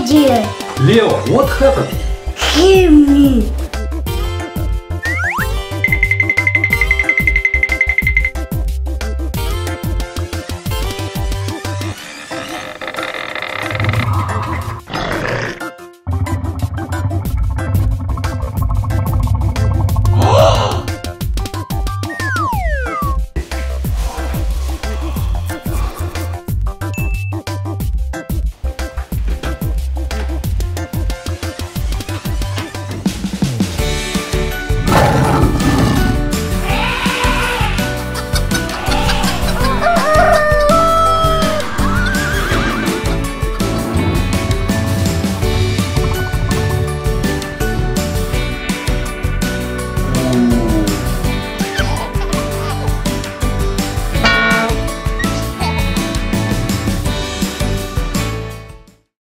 dear. Leo, what happened? Hear me.